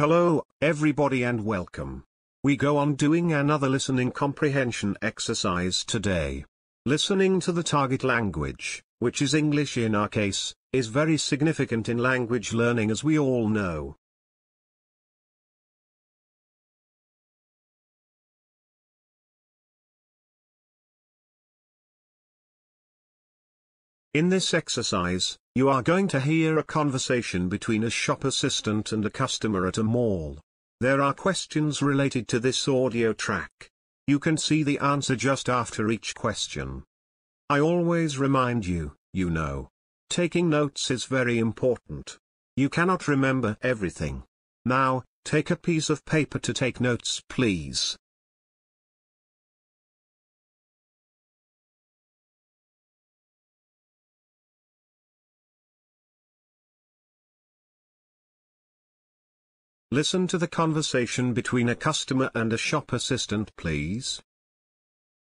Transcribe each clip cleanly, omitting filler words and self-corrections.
Hello, everybody, and welcome. We go on doing another listening comprehension exercise today. Listening to the target language, which is English in our case, is very significant in language learning, as we all know. In this exercise, you are going to hear a conversation between a shop assistant and a customer at a mall. There are questions related to this audio track. You can see the answer just after each question. I always remind you, taking notes is very important. You cannot remember everything. Now, take a piece of paper to take notes, please. Listen to the conversation between a customer and a shop assistant, please.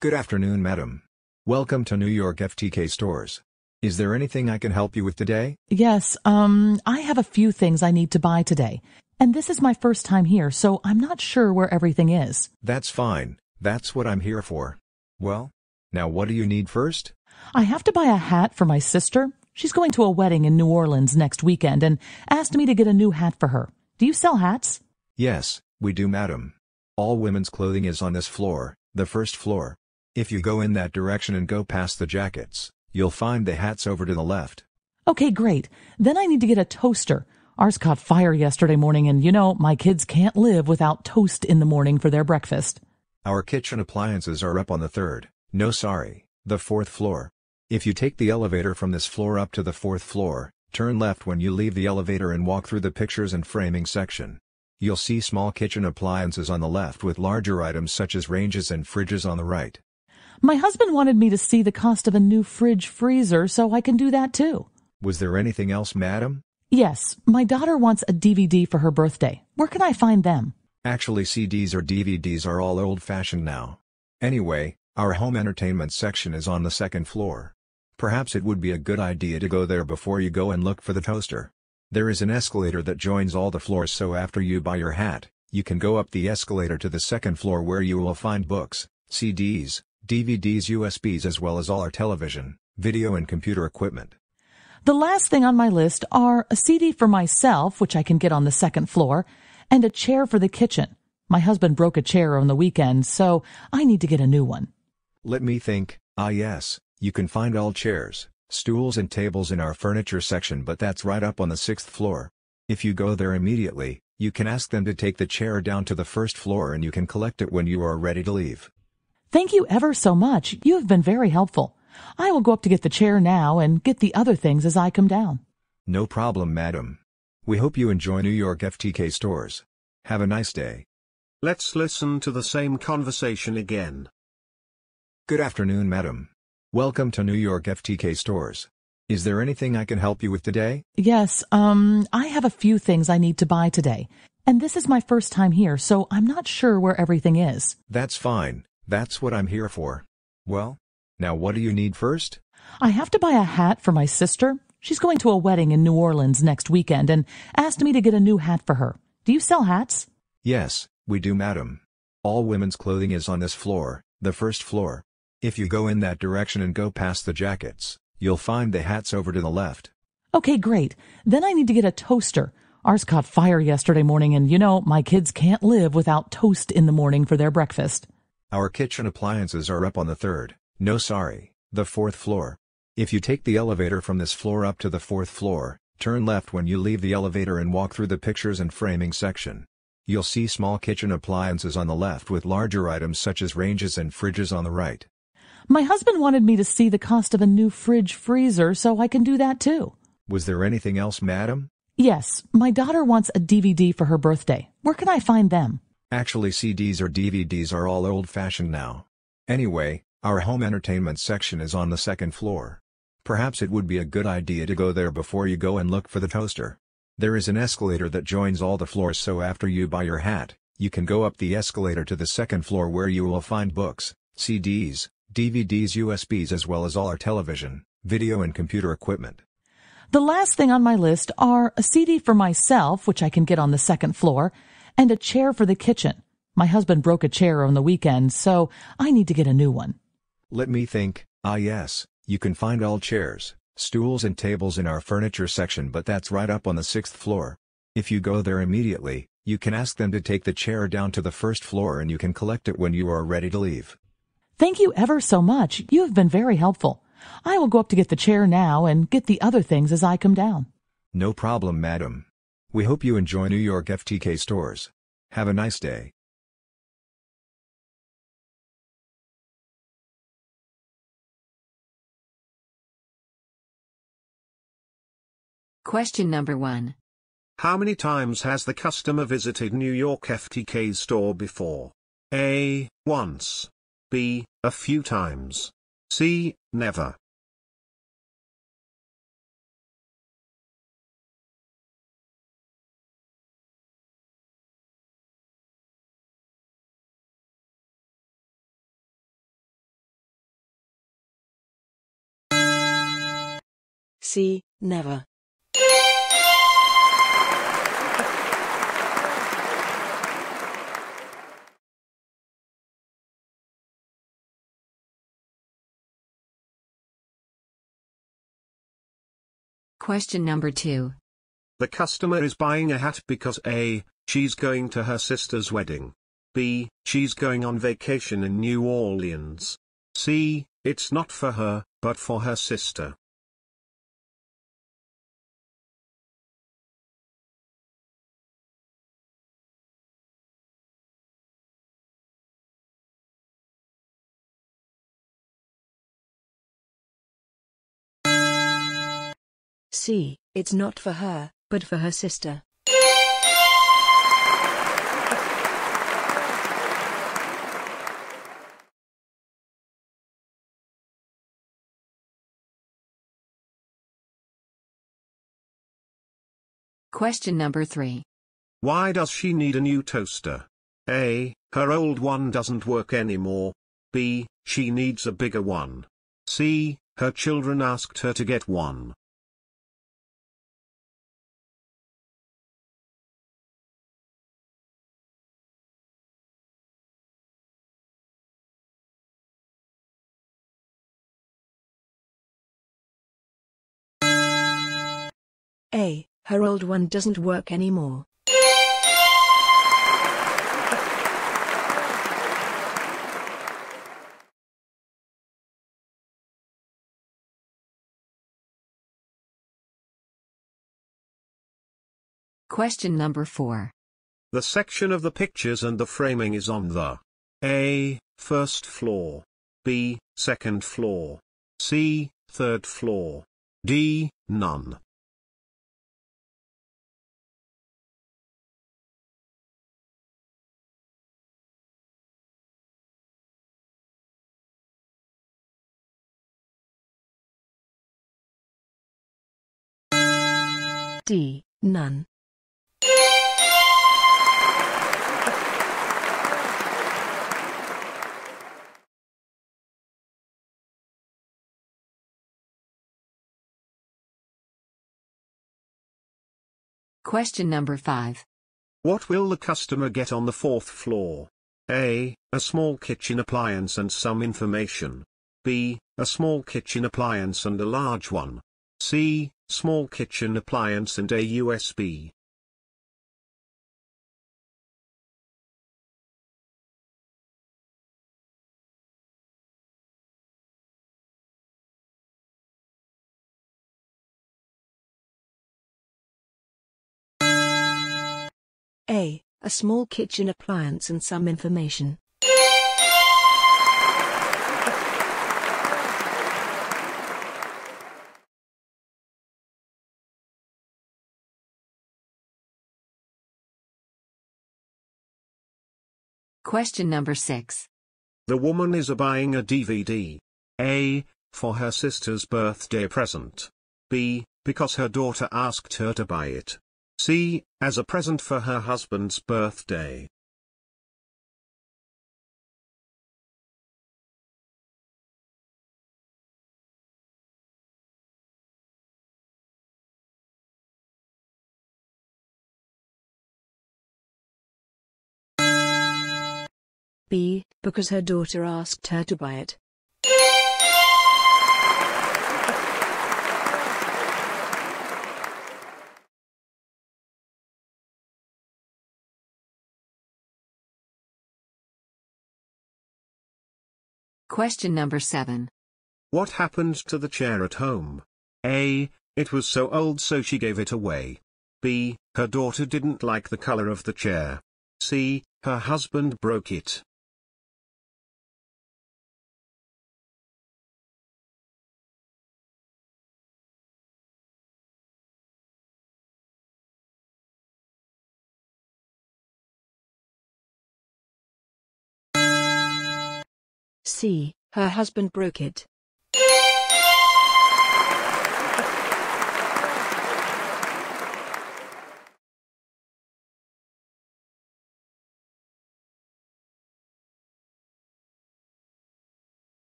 Good afternoon, madam. Welcome to New York FTK Stores. Is there anything I can help you with today? Yes, I have a few things I need to buy today. And this is my first time here, so I'm not sure where everything is. That's fine. That's what I'm here for. Well, now what do you need first? I have to buy a hat for my sister. She's going to a wedding in New Orleans next weekend and asked me to get a new hat for her. Do you sell hats? Yes, we do, madam. All women's clothing is on this floor, the first floor. If you go in that direction and go past the jackets, you'll find the hats over to the left. Okay, great. Then I need to get a toaster. Ours caught fire yesterday morning, and my kids can't live without toast in the morning for their breakfast. Our kitchen appliances are up on the fourth floor. If you take the elevator from this floor up to the fourth floor, turn left when you leave the elevator and walk through the pictures and framing section. You'll see small kitchen appliances on the left with larger items such as ranges and fridges on the right. My husband wanted me to see the cost of a new fridge freezer, so I can do that too. Was there anything else, madam? Yes, my daughter wants a DVD for her birthday. Where can I find them? Actually, CDs or DVDs are all old-fashioned now. Anyway, our home entertainment section is on the second floor. Perhaps it would be a good idea to go there before you go and look for the toaster. There is an escalator that joins all the floors, so after you buy your hat, you can go up the escalator to the second floor, where you will find books, CDs, DVDs, USBs, as well as all our television, video and computer equipment. The last thing on my list are a CD for myself, which I can get on the second floor, and a chair for the kitchen. My husband broke a chair on the weekend, so I need to get a new one. Let me think. Ah, yes. You can find all chairs, stools and tables in our furniture section, but that's right up on the sixth floor. If you go there immediately, you can ask them to take the chair down to the first floor, and you can collect it when you are ready to leave. Thank you ever so much. You have been very helpful. I will go up to get the chair now and get the other things as I come down. No problem, madam. We hope you enjoy New York FTK Stores. Have a nice day. Let's listen to the same conversation again. Good afternoon, madam. Welcome to New York FTK Stores. Is there anything I can help you with today? Yes, I have a few things I need to buy today. And this is my first time here, so I'm not sure where everything is. That's fine. That's what I'm here for. Well, now what do you need first? I have to buy a hat for my sister. She's going to a wedding in New Orleans next weekend and asked me to get a new hat for her. Do you sell hats? Yes, we do, madam. All women's clothing is on this floor, the first floor. If you go in that direction and go past the jackets, you'll find the hats over to the left. Okay, great. Then I need to get a toaster. Ours caught fire yesterday morning, and my kids can't live without toast in the morning for their breakfast. Our kitchen appliances are up on the fourth floor. If you take the elevator from this floor up to the fourth floor, turn left when you leave the elevator and walk through the pictures and framing section. You'll see small kitchen appliances on the left with larger items such as ranges and fridges on the right. My husband wanted me to see the cost of a new fridge freezer, so I can do that too. Was there anything else, madam? Yes, my daughter wants a DVD for her birthday. Where can I find them? Actually, CDs or DVDs are all old-fashioned now. Anyway, our home entertainment section is on the second floor. Perhaps it would be a good idea to go there before you go and look for the toaster. There is an escalator that joins all the floors, so after you buy your hat, you can go up the escalator to the second floor, where you will find books, CDs, DVDs, USBs, as well as all our television, video and computer equipment. The last thing on my list are a CD for myself, which I can get on the second floor, and a chair for the kitchen. My husband broke a chair on the weekend, so I need to get a new one. Let me think. Ah yes, you can find all chairs, stools and tables in our furniture section, but that's right up on the 6th floor. If you go there immediately, you can ask them to take the chair down to the first floor and you can collect it when you are ready to leave. Thank you ever so much. You have been very helpful. I will go up to get the chair now and get the other things as I come down. No problem, madam. We hope you enjoy New York FTK Stores. Have a nice day. Question number 1. How many times has the customer visited New York FTK store before? A. Once. B. A few times. C. Never. C. Never. Question number 2. The customer is buying a hat because A. She's going to her sister's wedding. B. She's going on vacation in New Orleans. C. It's not for her, but for her sister. C. It's not for her, but for her sister. Question number 3. Why does she need a new toaster? A. Her old one doesn't work anymore. B. She needs a bigger one. C. Her children asked her to get one. A. Her old one doesn't work anymore. Question number 4. The section of the pictures and the framing is on the A. First floor. B. Second floor. C. Third floor. D. None. D. None. Question number 5. What will the customer get on the 4th floor? A. A small kitchen appliance and some information. B. A small kitchen appliance and a large one. C. Small kitchen appliance and a USB. A. A small kitchen appliance and some information. Question number 6. The woman is buying a DVD. A. For her sister's birthday present. B. Because her daughter asked her to buy it. C. As a present for her husband's birthday. B. Because her daughter asked her to buy it. Question number 7. What happened to the chair at home? A. It was so old so she gave it away. B. Her daughter didn't like the color of the chair. C. Her husband broke it. C. Her husband broke it.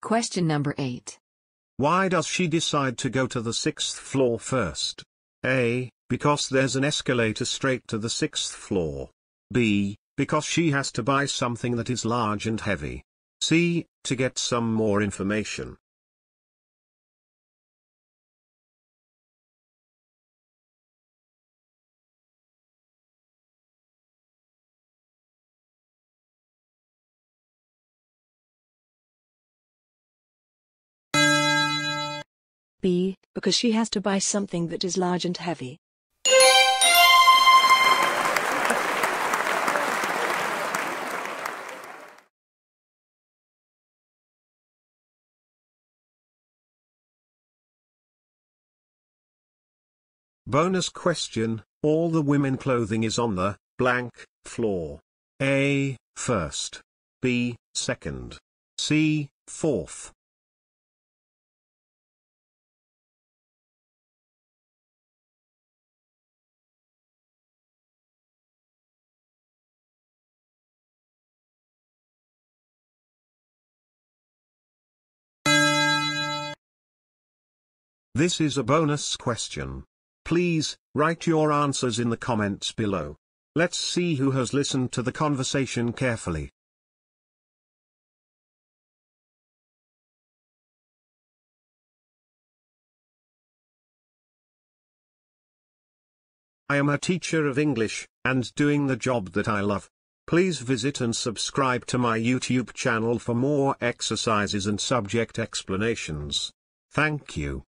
Question number 8. Why does she decide to go to the 6th floor first? A. Because there's an escalator straight to the 6th floor. B. Because she has to buy something that is large and heavy. C. To get some more information. B. Because she has to buy something that is large and heavy. Bonus question, all the women clothing is on the blank floor. A. First. B. Second. C. Fourth. This is a bonus question. Please, write your answers in the comments below. Let's see who has listened to the conversation carefully. I am a teacher of English, and doing the job that I love. Please visit and subscribe to my YouTube channel for more exercises and subject explanations. Thank you.